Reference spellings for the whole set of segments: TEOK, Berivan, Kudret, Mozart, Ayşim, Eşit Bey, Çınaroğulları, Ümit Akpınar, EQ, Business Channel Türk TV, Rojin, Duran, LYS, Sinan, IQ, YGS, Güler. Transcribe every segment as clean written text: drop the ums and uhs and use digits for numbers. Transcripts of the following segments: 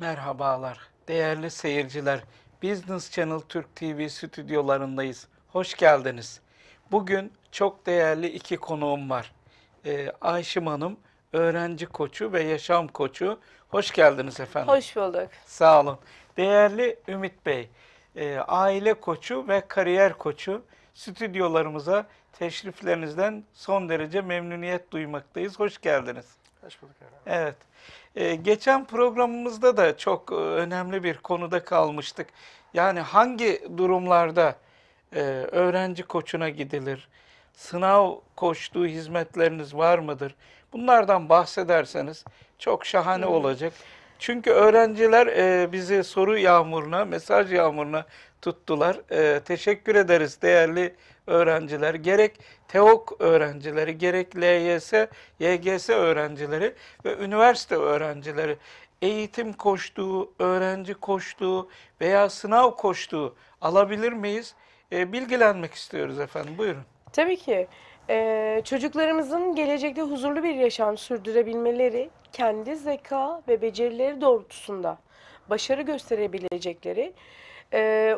Merhabalar değerli seyirciler. Business Channel Türk TV stüdyolarındayız. Hoş geldiniz. Bugün çok değerli iki konuğum var. Ayşim Hanım, öğrenci koçu ve yaşam koçu. Hoş geldiniz efendim. Hoş bulduk. Sağ olun. Değerli Ümit Bey, aile koçu ve kariyer koçu. Stüdyolarımıza teşriflerinizden son derece memnuniyet duymaktayız. Hoş geldiniz. Hoş bulduk efendim. Evet. Geçen programımızda da çok önemli bir konuda kalmıştık. Yani hangi durumlarda öğrenci koçuna gidilir? Sınav koçluğu hizmetleriniz var mıdır? Bunlardan bahsederseniz çok şahane olacak. Çünkü öğrenciler bizi soru yağmuruna, mesaj yağmuruna tuttular. Teşekkür ederiz değerli öğrenciler. Gerek TEOK öğrencileri, gerek LYS, YGS öğrencileri ve üniversite öğrencileri eğitim koçluğu, öğrenci koçluğu veya sınav koçluğu alabilir miyiz? Bilgilenmek istiyoruz efendim. Buyurun. Tabii ki. Çocuklarımızın gelecekte huzurlu bir yaşam sürdürebilmeleri, kendi zeka ve becerileri doğrultusunda başarı gösterebilecekleri,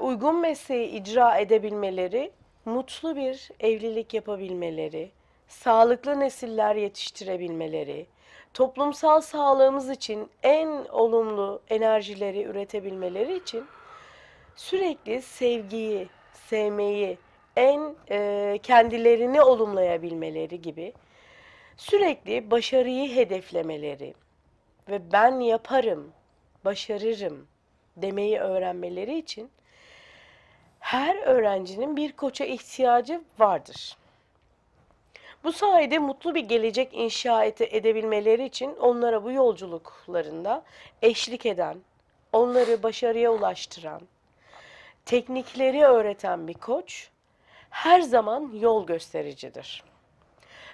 uygun mesleği icra edebilmeleri, mutlu bir evlilik yapabilmeleri, sağlıklı nesiller yetiştirebilmeleri, toplumsal sağlığımız için en olumlu enerjileri üretebilmeleri için sürekli sevgiyi, sevmeyi, kendilerini olumlayabilmeleri gibi sürekli başarıyı hedeflemeleri ve ben yaparım, başarırım demeyi öğrenmeleri için her öğrencinin bir koça ihtiyacı vardır. Bu sayede mutlu bir gelecek inşa edebilmeleri için onlara bu yolculuklarında eşlik eden, onları başarıya ulaştıran, teknikleri öğreten bir koç her zaman yol göstericidir.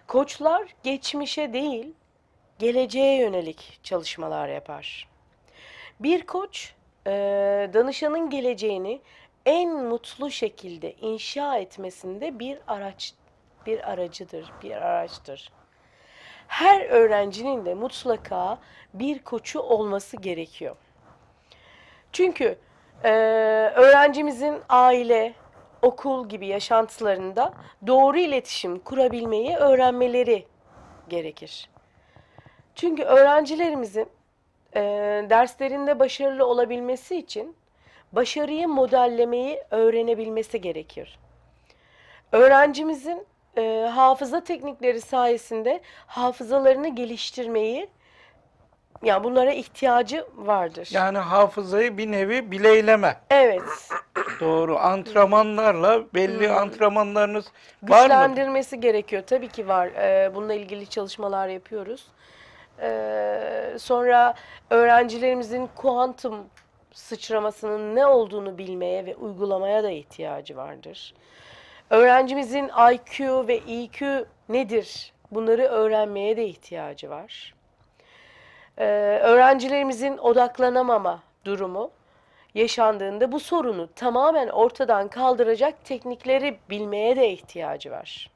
Koçlar geçmişe değil, geleceğe yönelik çalışmalar yapar. Bir koç, danışanın geleceğini en mutlu şekilde inşa etmesinde bir araçtır. Her öğrencinin de mutlaka bir koçu olması gerekiyor. Çünkü öğrencimizin aile, okul gibi yaşantılarında doğru iletişim kurabilmeyi öğrenmeleri gerekir. Çünkü öğrencilerimizin derslerinde başarılı olabilmesi için başarıyı modellemeyi öğrenebilmesi gerekir. Öğrencimizin hafıza teknikleri sayesinde hafızalarını geliştirmeyi, yani bunlara ihtiyacı vardır. Yani hafızayı bir nevi bileyleme. Evet. Doğru. Antrenmanlarla belli antrenmanlarınız var mı? Güçlendirmesi gerekiyor. Tabii ki var. Bununla ilgili çalışmalar yapıyoruz. Sonra öğrencilerimizin kuantum sıçramasının ne olduğunu bilmeye ve uygulamaya da ihtiyacı vardır. Öğrencimizin IQ ve EQ nedir? Bunları öğrenmeye de ihtiyacı var. Öğrencilerimizin odaklanamama durumu yaşandığında bu sorunu tamamen ortadan kaldıracak teknikleri bilmeye de ihtiyacı var.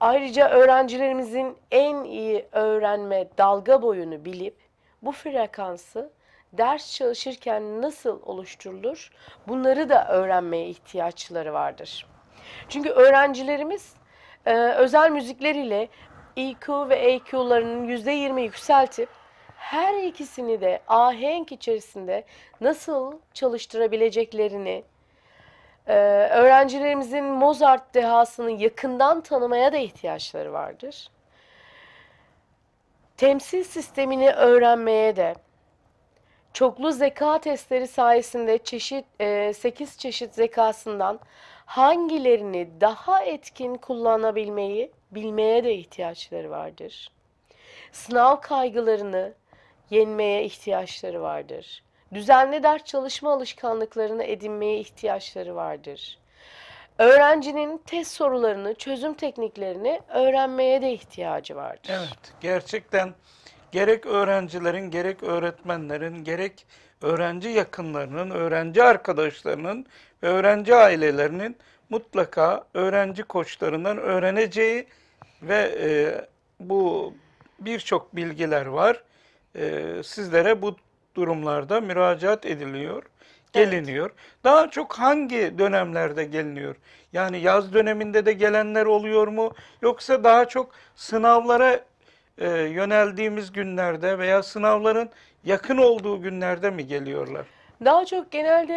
Ayrıca öğrencilerimizin en iyi öğrenme dalga boyunu bilip bu frekansı ders çalışırken nasıl oluşturulur, bunları da öğrenmeye ihtiyaçları vardır. Çünkü öğrencilerimiz özel müzikler ile EQ ve EQ'larının %20 yükseltip her ikisini de ahenk içerisinde nasıl çalıştırabileceklerini, öğrencilerimizin Mozart dehasını yakından tanımaya da ihtiyaçları vardır. Temsil sistemini öğrenmeye de, çoklu zeka testleri sayesinde 8 çeşit zekasından hangilerini daha etkin kullanabilmeyi bilmeye de ihtiyaçları vardır. Sınav kaygılarını yenmeye ihtiyaçları vardır. Düzenli ders çalışma alışkanlıklarını edinmeye ihtiyaçları vardır. Öğrencinin test sorularını, çözüm tekniklerini öğrenmeye de ihtiyacı vardır. Evet, gerçekten gerek öğrencilerin, gerek öğretmenlerin, gerek öğrenci yakınlarının, öğrenci arkadaşlarının ve öğrenci ailelerinin mutlaka öğrenci koçlarından öğreneceği ve bu birçok bilgiler var. Sizlere bu durumlarda müracaat ediliyor, geliniyor. Evet. Daha çok hangi dönemlerde geliniyor? Yani yaz döneminde de gelenler oluyor mu? Yoksa daha çok sınavlara yöneldiğimiz günlerde veya sınavların yakın olduğu günlerde mi geliyorlar? Daha çok genelde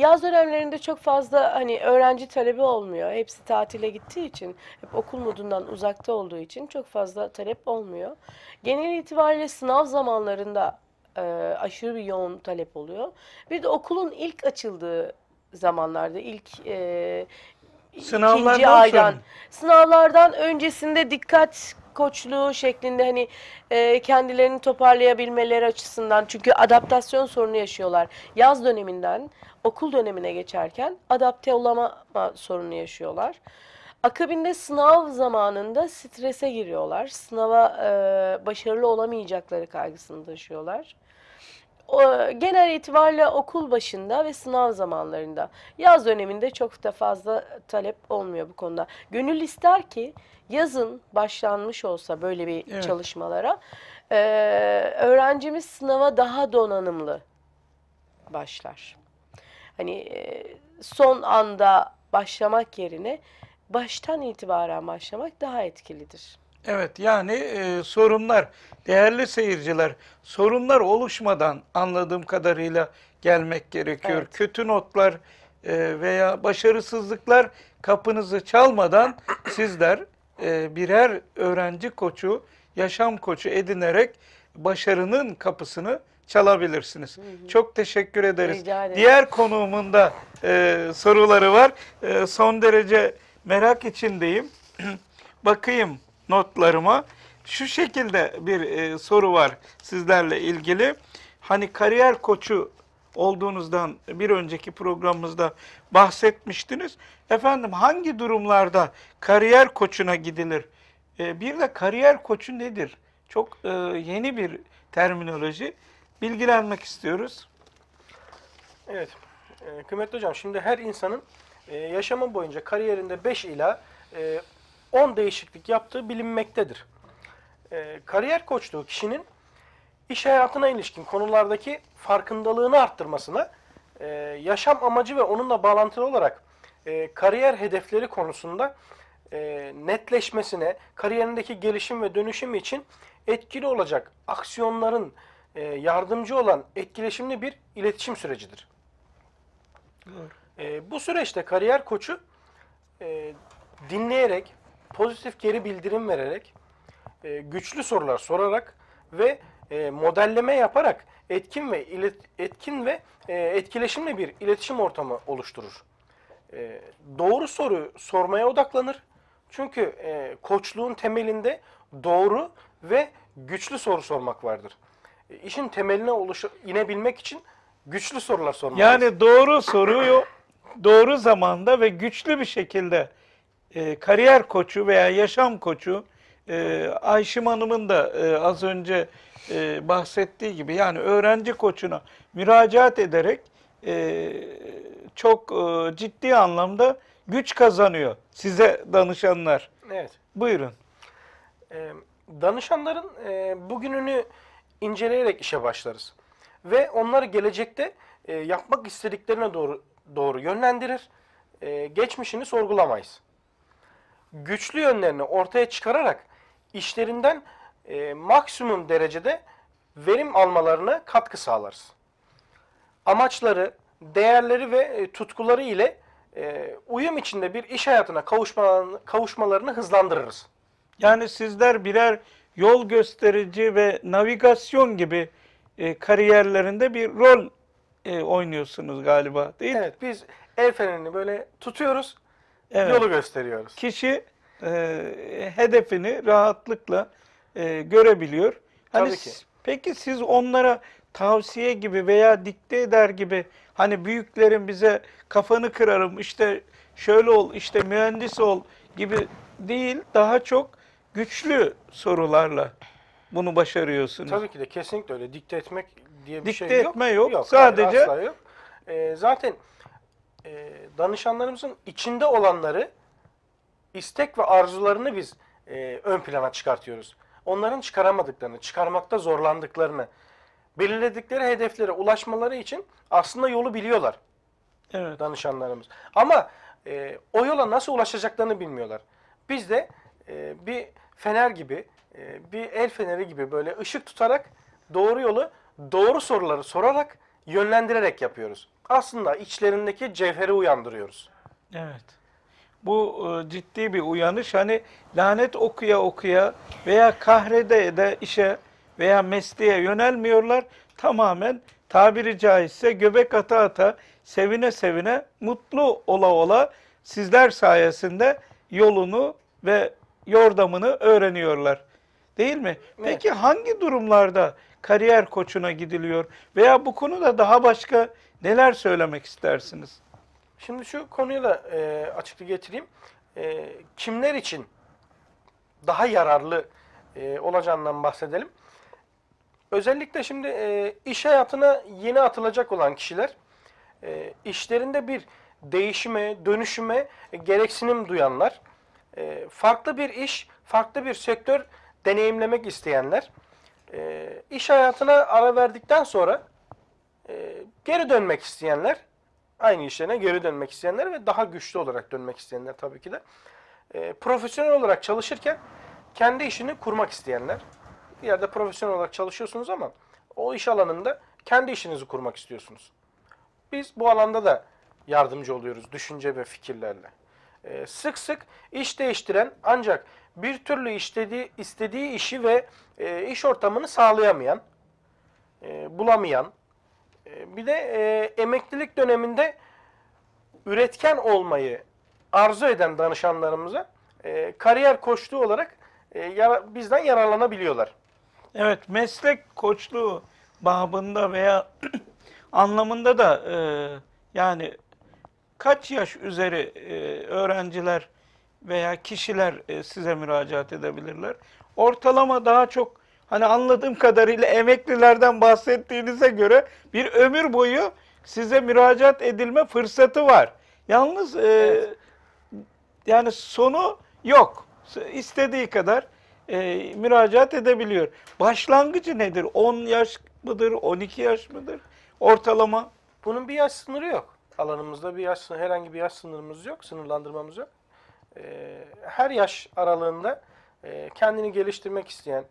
yaz dönemlerinde çok fazla hani öğrenci talebi olmuyor. Hepsi tatile gittiği için, hep okul modundan uzakta olduğu için çok fazla talep olmuyor. Genel itibariyle sınav zamanlarında aşırı bir yoğun talep oluyor. Bir de okulun ilk açıldığı zamanlarda, ilk ikinci aydan, sınavlardan öncesinde dikkat koçluğu şeklinde hani kendilerini toparlayabilmeleri açısından, çünkü adaptasyon sorunu yaşıyorlar. Yaz döneminden okul dönemine geçerken adapte olamama sorunu yaşıyorlar. Akabinde sınav zamanında strese giriyorlar. Sınava başarılı olamayacakları kaygısını taşıyorlar. Genel itibariyle okul başında ve sınav zamanlarında, yaz döneminde çok da fazla talep olmuyor bu konuda. Gönül ister ki yazın başlanmış olsa böyle bir evet. çalışmalara öğrencimiz sınava daha donanımlı başlar. Hani son anda başlamak yerine baştan itibaren başlamak daha etkilidir. Evet, yani sorunlar, değerli seyirciler, sorunlar oluşmadan anladığım kadarıyla gelmek gerekiyor. Evet. Kötü notlar veya başarısızlıklar kapınızı çalmadan sizler birer öğrenci koçu, yaşam koçu edinerek başarının kapısını çalabilirsiniz. Hı hı. Çok teşekkür ederiz. Diğer konuğumun da soruları var. Son derece merak içindeyim. Bakayım notlarıma. Şu şekilde bir soru var sizlerle ilgili. Hani kariyer koçu olduğunuzdan bir önceki programımızda bahsetmiştiniz. Efendim, hangi durumlarda kariyer koçuna gidilir? Bir de kariyer koçu nedir? Çok yeni bir terminoloji. Bilgilenmek istiyoruz. Evet. Kıymetli hocam, şimdi her insanın yaşamı boyunca kariyerinde 5 ila 10 değişiklik yaptığı bilinmektedir. Kariyer koçluğu kişinin iş hayatına ilişkin konulardaki farkındalığını arttırmasına, yaşam amacı ve onunla bağlantılı olarak kariyer hedefleri konusunda netleşmesine, kariyerindeki gelişim ve dönüşüm için etkili olacak aksiyonların yardımcı olan etkileşimli bir iletişim sürecidir. Doğru. Bu süreçte kariyer koçu dinleyerek, pozitif geri bildirim vererek, güçlü sorular sorarak ve modelleme yaparak etkin ve etkileşimli bir iletişim ortamı oluşturur. Doğru soru sormaya odaklanır. Çünkü koçluğun temelinde doğru ve güçlü soru sormak vardır. İşin temeline inebilmek için güçlü sorular sormak. Yani doğru soruyu doğru zamanda ve güçlü bir şekilde kariyer koçu veya yaşam koçu, Ayşim Hanım'ın da az önce bahsettiği gibi, yani öğrenci koçuna müracaat ederek çok ciddi anlamda güç kazanıyor size danışanlar. Evet. Buyurun. Danışanların bugününü inceleyerek işe başlarız ve onları gelecekte yapmak istediklerine doğru yönlendirir. Geçmişini sorgulamayız. Güçlü yönlerini ortaya çıkararak işlerinden maksimum derecede verim almalarına katkı sağlarız. Amaçları, değerleri ve tutkuları ile uyum içinde bir iş hayatına kavuşmalarını hızlandırırız. Yani sizler birer yol gösterici ve navigasyon gibi kariyerlerinde bir rol oynuyorsunuz galiba, değil mi? Evet, biz el fenerini böyle tutuyoruz. Evet. Yolu gösteriyoruz. Kişi hedefini rahatlıkla görebiliyor. Hani tabii ki. Peki siz onlara tavsiye gibi veya dikte eder gibi, hani büyüklerin bize kafanı kırarım, işte şöyle ol, işte mühendis ol gibi değil, daha çok güçlü sorularla bunu başarıyorsunuz. Tabii ki de, kesinlikle öyle. Dikte etmek diye bir şey yok. Dikte etme yok. Sadece hayır, asla yok. Zaten danışanlarımızın içinde olanları, istek ve arzularını biz ön plana çıkartıyoruz. Onların çıkaramadıklarını, çıkarmakta zorlandıklarını belirledikleri hedeflere ulaşmaları için aslında yolu biliyorlar. Evet. Danışanlarımız. Ama o yola nasıl ulaşacaklarını bilmiyorlar. Biz de bir fener gibi, bir el feneri gibi böyle ışık tutarak doğru yolu, doğru soruları sorarak, yönlendirerek yapıyoruz. Aslında içlerindeki cevheri uyandırıyoruz. Evet. Bu ciddi bir uyanış. Hani lanet okuya okuya veya kahrede de işe veya mesleğe yönelmiyorlar. Tamamen tabiri caizse göbek ata ata, sevine sevine, mutlu ola ola sizler sayesinde yolunu ve yordamını öğreniyorlar. Değil mi? Evet. Peki hangi durumlarda kariyer koçuna gidiliyor veya bu konuda daha başka neler söylemek istersiniz? Şimdi şu konuya da açıklık getireyim. Kimler için daha yararlı olacağından bahsedelim. Özellikle şimdi iş hayatına yeni atılacak olan kişiler, işlerinde bir değişime, dönüşüme gereksinim duyanlar, farklı bir iş, farklı bir sektör deneyimlemek isteyenler, iş hayatına ara verdikten sonra geri dönmek isteyenler, aynı işlerine geri dönmek isteyenler ve daha güçlü olarak dönmek isteyenler tabii ki de, profesyonel olarak çalışırken kendi işini kurmak isteyenler. Bir yerde profesyonel olarak çalışıyorsunuz ama o iş alanında kendi işinizi kurmak istiyorsunuz. Biz bu alanda da yardımcı oluyoruz düşünce ve fikirlerle. Sık sık iş değiştiren ancak bir türlü istediği işi ve iş ortamını sağlayamayan, bulamayan, bir de emeklilik döneminde üretken olmayı arzu eden danışanlarımıza kariyer koçluğu olarak bizden yararlanabiliyorlar. Evet, meslek koçluğu babında veya anlamında da yani kaç yaş üzeri öğrenciler veya kişiler size müracaat edebilirler? Ortalama daha çok hani anladığım kadarıyla emeklilerden bahsettiğinize göre bir ömür boyu size müracaat edilme fırsatı var. Yalnız evet, yani sonu yok. İstediği kadar müracaat edebiliyor. Başlangıcı nedir? 10 yaş mıdır? 12 yaş mıdır? Ortalama? Bunun bir yaş sınırı yok. Alanımızda bir yaş, herhangi bir yaş sınırımız yok, sınırlandırmamız yok. Her yaş aralığında kendini geliştirmek isteyen,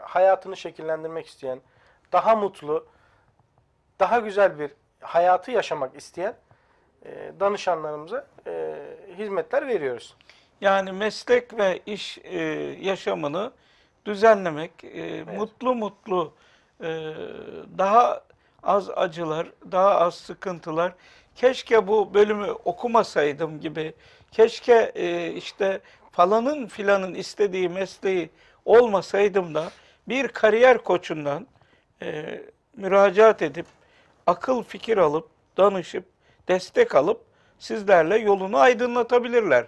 hayatını şekillendirmek isteyen, daha mutlu, daha güzel bir hayatı yaşamak isteyen danışanlarımıza hizmetler veriyoruz. Yani meslek ve iş yaşamını düzenlemek, evet, mutlu mutlu, daha az acılar, daha az sıkıntılar, keşke bu bölümü okumasaydım gibi, keşke işte falanın filanın istediği mesleği olmasaydım da bir kariyer koçundan müracaat edip, akıl fikir alıp, danışıp, destek alıp sizlerle yolunu aydınlatabilirler.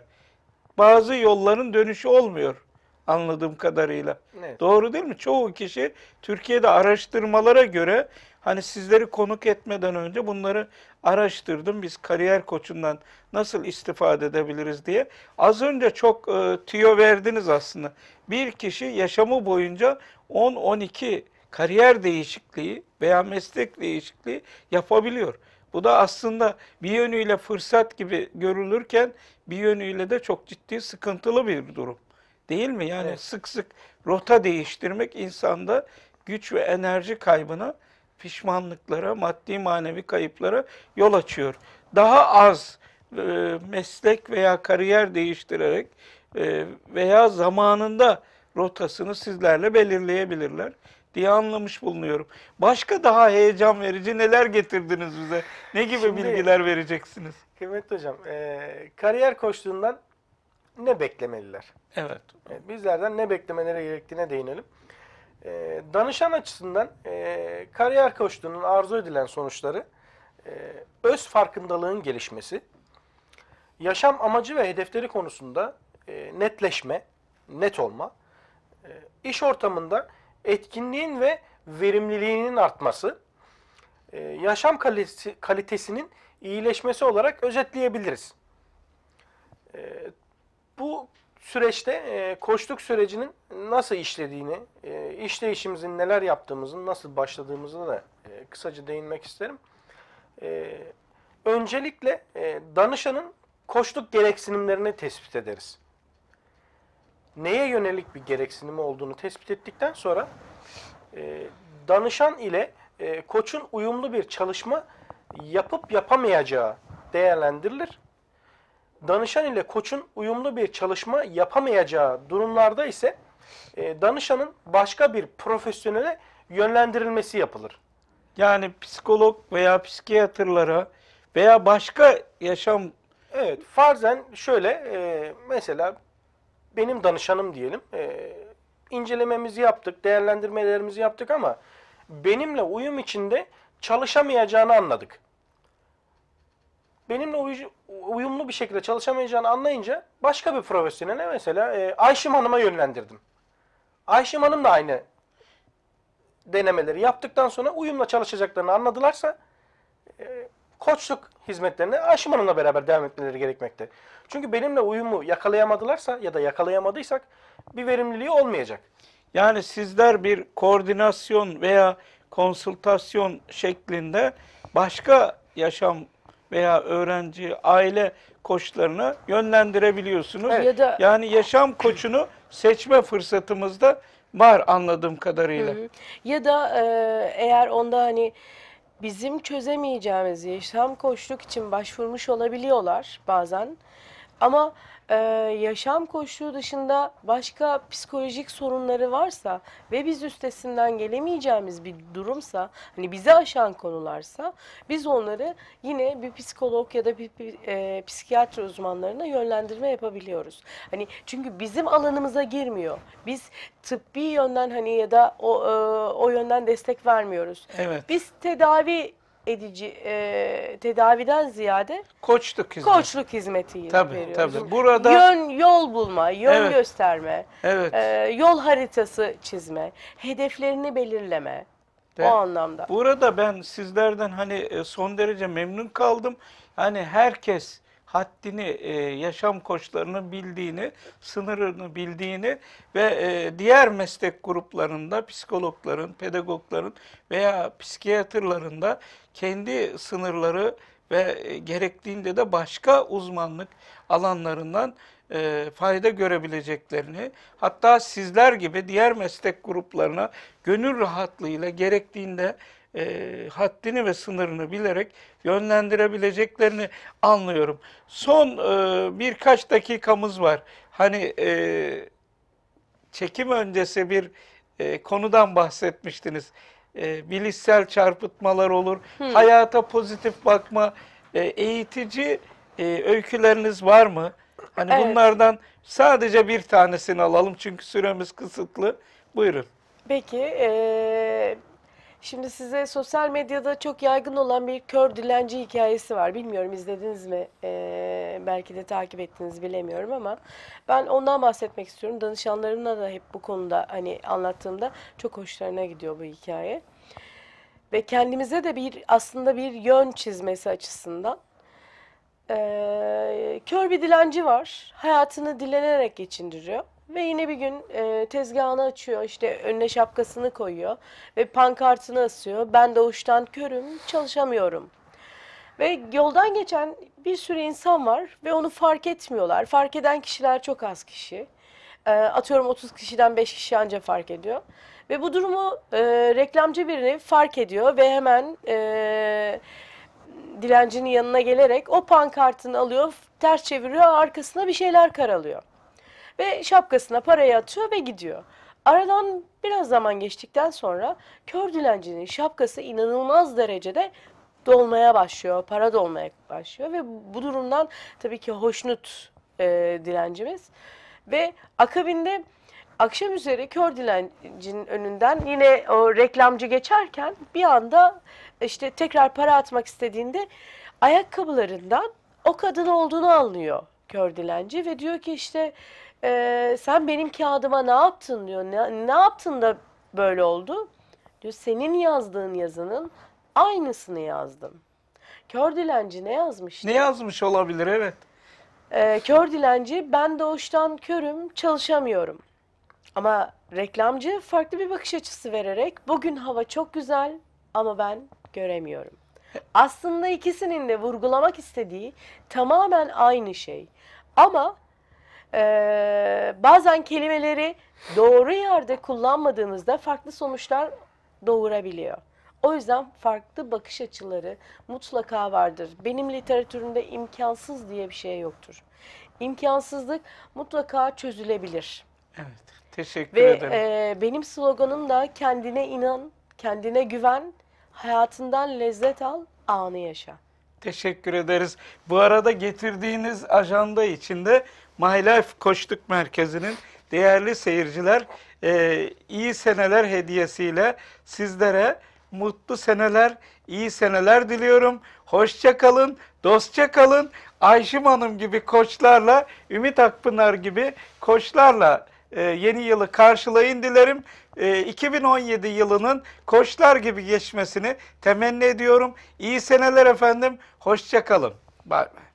Bazı yolların dönüşü olmuyor anladığım kadarıyla. Evet. Doğru değil mi? Çoğu kişi Türkiye'de araştırmalara göre, hani sizleri konuk etmeden önce bunları araştırdım. Biz kariyer koçundan nasıl istifade edebiliriz diye. Az önce çok tüyo verdiniz aslında. Bir kişi yaşamı boyunca 10-12 kariyer değişikliği veya meslek değişikliği yapabiliyor. Bu da aslında bir yönüyle fırsat gibi görülürken bir yönüyle de çok ciddi sıkıntılı bir durum. Değil mi? Yani evet, sık sık rota değiştirmek insanda güç ve enerji kaybına, pişmanlıklara, maddi manevi kayıplara yol açıyor. Daha az meslek veya kariyer değiştirerek veya zamanında rotasını sizlerle belirleyebilirler diye anlamış bulunuyorum. Başka daha heyecan verici neler getirdiniz bize? Ne gibi bilgiler vereceksiniz? Kıymetli hocam, kariyer koçluğundan ne beklemeliler? Evet. Bizlerden ne beklemeleri gerektiğine değinelim. Danışan açısından kariyer koçluğunun arzu edilen sonuçları, öz farkındalığın gelişmesi, yaşam amacı ve hedefleri konusunda netleşme, net olma, iş ortamında etkinliğin ve verimliliğinin artması, yaşam kalitesinin iyileşmesi olarak özetleyebiliriz. Bu süreçte koçluk sürecinin nasıl işlediğini, işleyişimizin neler yaptığımızın, nasıl başladığımızı da kısaca değinmek isterim. Öncelikle danışanın koçluk gereksinimlerini tespit ederiz. Neye yönelik bir gereksinimi olduğunu tespit ettikten sonra danışan ile koçun uyumlu bir çalışma yapıp yapamayacağı değerlendirilir. Danışan ile koçun uyumlu bir çalışma yapamayacağı durumlarda ise danışanın başka bir profesyonele yönlendirilmesi yapılır. Yani psikolog veya psikiyatrlara veya başka yaşam... Evet, farzen şöyle, mesela benim danışanım diyelim, incelememizi yaptık, değerlendirmelerimizi yaptık ama benimle uyum içinde çalışamayacağını anladık. Benimle uyumlu bir şekilde çalışamayacağını anlayınca başka bir profesyonele, mesela Ayşim Hanım'a yönlendirdim. Ayşim Hanım da aynı denemeleri yaptıktan sonra uyumla çalışacaklarını anladılarsa koçluk hizmetlerine Ayşim Hanım'la beraber devam etmeleri gerekmekte. Çünkü benimle uyumu yakalayamadılarsa ya da yakalayamadıysak bir verimliliği olmayacak. Yani sizler bir koordinasyon veya konsültasyon şeklinde başka yaşam veya öğrenci, aile koçlarına yönlendirebiliyorsunuz. Evet. Ya da... Yani yaşam koçunu seçme fırsatımız da var anladığım kadarıyla. Hı hı. Ya da eğer onda hani bizim çözemeyeceğimiz yaşam koçluk için başvurmuş olabiliyorlar bazen. Ama yaşam koçluğu dışında başka psikolojik sorunları varsa ve biz üstesinden gelemeyeceğimiz bir durumsa, hani bizi aşan konularsa, biz onları yine bir psikolog ya da bir psikiyatr uzmanlarına yönlendirme yapabiliyoruz. Hani çünkü bizim alanımıza girmiyor. Biz tıbbi yönden hani ya da o yönden destek vermiyoruz. Evet. Biz tedaviden ziyade koçluk hizmeti veriyoruz. Tabii. Burada yol bulma, yön gösterme, evet. Yol haritası çizme, hedeflerini belirleme o anlamda. Burada ben sizlerden hani son derece memnun kaldım. Hani herkes haddini, yaşam koçlarının bildiğini, sınırını bildiğini ve diğer meslek gruplarında psikologların, pedagogların veya psikiyatrların da kendi sınırları ve gerektiğinde de başka uzmanlık alanlarından fayda görebileceklerini, hatta sizler gibi diğer meslek gruplarına gönül rahatlığıyla gerektiğinde haddini ve sınırını bilerek yönlendirebileceklerini anlıyorum. Son birkaç dakikamız var. Hani çekim öncesi bir konudan bahsetmiştiniz. Bilişsel çarpıtmalar olur, hayata pozitif bakma, eğitici öyküleriniz var mı? Hani evet. Bunlardan sadece bir tanesini alalım çünkü süremiz kısıtlı. Buyurun. Peki, şimdi size sosyal medyada çok yaygın olan bir kör dilenci hikayesi var. Bilmiyorum izlediniz mi? Belki de takip ettiniz, bilemiyorum ama ben ondan bahsetmek istiyorum. Danışanlarımla da hep bu konuda hani anlattığımda çok hoşlarına gidiyor bu hikaye. Ve kendimize de aslında bir yön çizmesi açısından. Kör bir dilenci var. Hayatını dilenerek geçindiriyor. Ve yine bir gün tezgahını açıyor, işte önüne şapkasını koyuyor ve pankartını asıyor. Ben doğuştan körüm, çalışamıyorum. Ve yoldan geçen bir sürü insan var ve onu fark etmiyorlar. Fark eden kişiler çok az kişi. Atıyorum 30 kişiden 5 kişi ancak fark ediyor. Ve bu durumu reklamcı birini fark ediyor ve hemen dilencinin yanına gelerek o pankartını alıyor, ters çeviriyor, arkasına bir şeyler karalıyor. Ve şapkasına parayı atıyor ve gidiyor. Aradan biraz zaman geçtikten sonra kör dilencinin şapkası inanılmaz derecede dolmaya başlıyor. Para dolmaya başlıyor ve bu durumdan tabii ki hoşnut dilencimiz. Ve akabinde akşam üzeri kör dilencinin önünden yine o reklamcı geçerken bir anda işte tekrar para atmak istediğinde ayakkabılarından o kadın olduğunu anlıyor kör dilenci ve diyor ki işte... sen benim kağıdıma ne yaptın diyor. Ne yaptın da böyle oldu? Diyor senin yazdığın yazının aynısını yazdım. Kör dilenci ne yazmış? Ne yazmış olabilir, evet. Kör dilenci, ben doğuştan körüm, çalışamıyorum. Ama reklamcı farklı bir bakış açısı vererek, bugün hava çok güzel ama ben göremiyorum. Aslında ikisinin de vurgulamak istediği tamamen aynı şey. Ama bazen kelimeleri doğru yerde kullanmadığınızda farklı sonuçlar doğurabiliyor. O yüzden farklı bakış açıları mutlaka vardır. Benim literatürümde imkansız diye bir şey yoktur. İmkansızlık mutlaka çözülebilir. Evet, teşekkür ederim. Ve benim sloganım da kendine inan, kendine güven, hayatından lezzet al, anı yaşa. Teşekkür ederiz. Bu arada getirdiğiniz ajanda içinde My Life Koçluk Merkezi'nin değerli seyirciler iyi seneler hediyesiyle sizlere mutlu seneler, iyi seneler diliyorum. Hoşça kalın, dostça kalın. Ayşim Hanım gibi koçlarla, Ümit Akpınar gibi koçlarla yeni yılı karşılayın dilerim. 2017 yılının koçlar gibi geçmesini temenni ediyorum. İyi seneler efendim. Hoşça kalın. Bye bye.